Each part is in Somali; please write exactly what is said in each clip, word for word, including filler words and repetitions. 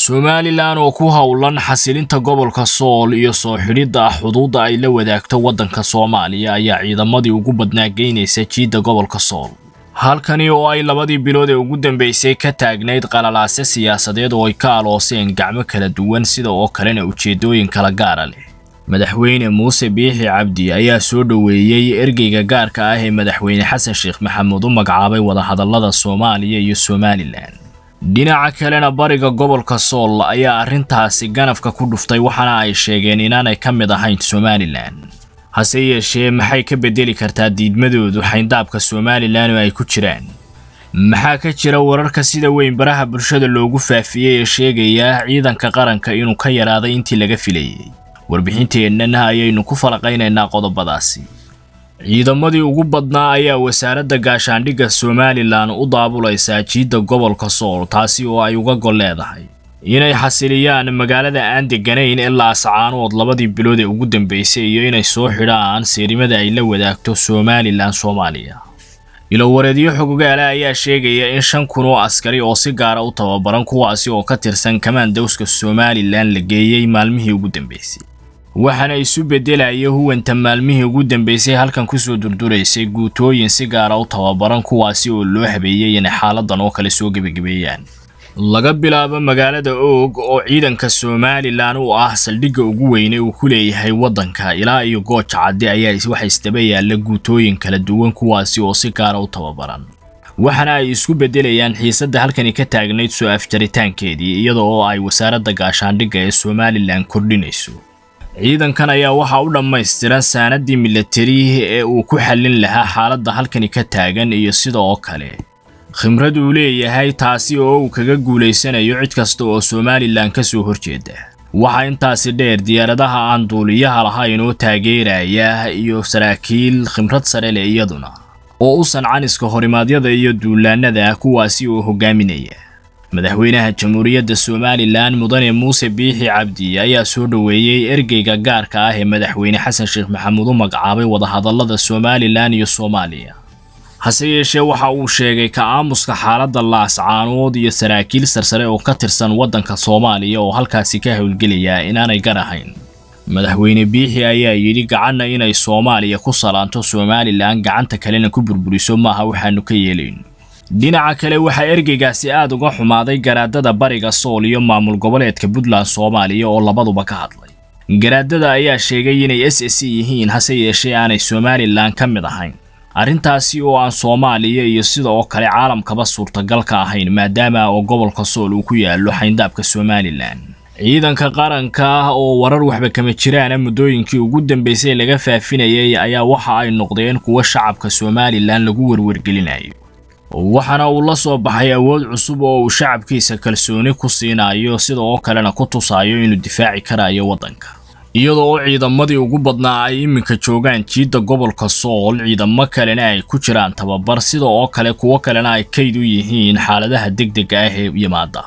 Somaliland oo ku hawlan xasilinta gobolka Sool iyo soo xidhida xuduuda ay la wadaagto wadanka Soomaaliya ayaa ciidamadii ugu badnaa geynaysa jiida gobolka Sool halkani oo ay labadii bilood ee ugu dambeysay ka taagneyd qalalaase siyaasadeed oo ay ka alooseen gacmo kala duwan sida oo kalena ujeedooyin kala gaar ah madaxweyne Muuse Bixi Cabdi ayaa soo dhaweeyay ergeyga gaarka ah ee madaxweyne Xasan Sheekh Maxamuud oo magacaabay wada hadallada Soomaaliya iyo Somaliland dhinaca kalena bariga gobolka Sool ayaa arrintaasi ganafka ku dhuftay waxana ay sheegeen inaanay ka mid ahayn Somaliland hase yeeshee maxay ka bedeli kartaa diidmadoodu xayndaabka Somaliland oo ay ku jiraan maxaa ka jira wararka sida weyn baraha bulshada loogu faafiyay ee sheegaya ciidanka qaranka inuu ka yaraaday intii laga filayay warbixinteenna ayaynu ku falaqaynaynaa qodobadaasi ciidamadii ugu badnaa ayaa wasaaradda gaashaandhigga Somaliland u daabulaysaa jiida gobolka Sool taasi oo ay uga gol leedahay inay xasiliyaan magaalada aan deganayn ilaa sacaanood labadii bilood ee ugu dambeysay iyo inay soo xidhaan seerimada ay la wadaagto Somaliland Soomaaliya ilo wareediyo xuquuqaale ayaa sheegaya in shan kun oo askari oo si gaar ah u tababaran kuwaasi oo ka tirsan kamaandowska Somaliland la geeyay maalmihii ugu dambeysay waxana isu bedelay huwanta maalmihii ugu dambeysay halkan ku soo durduraysay guutooyin si gaar ah u tababaran kuwaasi oo loo habeeyay in xaaladan oo kale soo gabagabeeyaan laga bilaabo magaalada Oog oo ciidanka Somaliland oo ah saldhigga ugu weyn ee uu ku leeyahay wadanka ilaa iyo Gooja Cadde ayaa waxay istabeyaan la guutooyin kala duwan kuwaasi oo si gaar ah u tababaran waxana ay isku bedelayaan xiisadda halkan ka taagneyd soo afjaritaankeedii iyadoo ay wasaaradda gaashaandhigga ee Somaliland kordhinayso ciidankan ayaa waxa uu dhamaystiran saanadii militariga ee uu ku xallin lahaa xaaladda halkan ka taagan iyo sidoo kale khimradu u leeyahay taasi oo uu kaga guuleysanayo cid kasta oo Somaliland ka soo horjeeda waxa intaasi dheer diyaaradaha aan duuliyaha lahayn oo taageeraya iyo saraakiil khimrad sare leh iyaduna oo u sancaan iska horimaadyada iyo duulaanada kuwaasi oo hogaaminaya madaxweynaha jamhuuriyadda Somaliland mudane Muuse Bixi Cabdi ayaa soo dhaweeyay ergeyga gaarka ah ee madaxweyne Xasan Sheekh Maxamuud oo magacaabay wada hadallada Somaliland iyo Soomaaliya hase yeeshee waxa uu sheegay ka aamuska xaaladda laascaanood iyo saraakiil sarsare oo ka tirsan wadanka Soomaaliya oo halkaasi ka hawlgelaya inaanay garahayn madaxweyne Bixi ayaa yiri gacanna inay Soomaaliya ku salaanto Somaliland gacanta kalena ku burburiso maaha waxaanu ka yeelayn dhinaca kale waxa ergeygaasi aad uga xumaaday garaadada bariga Sool iyo maamul goboleedka Puntland Soomaaliya oo labaduba ka hadlay garaadada ayaa sheegay inay S S C yihiin hase yeeshee aanay Somaliland ka mid ahayn arrintaasi oo aan Soomaaliya iyo sidoo kale caalamkaba suurtagal ka ahayn maadaama oo gobolka Sool uu ku yaalo xayndaabka Somaliland ciidanka qaranka oo warar waxba kama jiraan muddooyinkii ugu dambeysay laga faafinayay ayaa waxa ay noqdeen kuwa shacabka Somaliland lagu warwargelinayo waxana uu la soo baxay awood cusub oo uu shacabkiisa kalsooni ku siinayo sidoo kalena ku tusaayo inuu difaaci karayo wadanka iyadoo ciidamadii ugu badnaa ay iminka joogaan jiida gobolka Sool ciidamo kalena ay ku jiraan tababar sidoo kale kuwa kalena ay kayd u yihiin xaaladaha degdegga ah ee yimaada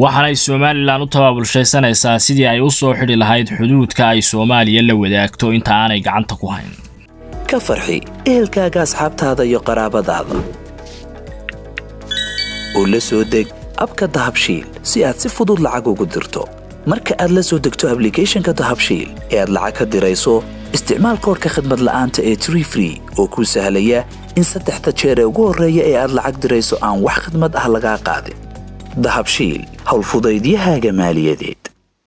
waxana Soomaaliland u tababarshaysanaysaa sidii ay u soo xidhi lahayd xuduudka ay Soomaaliya la wadaagto inta aanay gacanta ku hayn ka farxi eelkaaga asxaabtaada iyo qaraabadaada ولا سودك أبكى ذهب شيل سيأت سفودل لعجو قدرته مركز أدلى سودك تو أبليكيشن كذهب شيل أدلى عك دريسو استعمال كور كخدمة الآن تأي تري فري وكل سهلية إنسى تحت شراء وجور ريا أدلى عك دريسو عن وح خدمة أهل قاعدة ذهب شيل هالفضايديها جمالية ديت.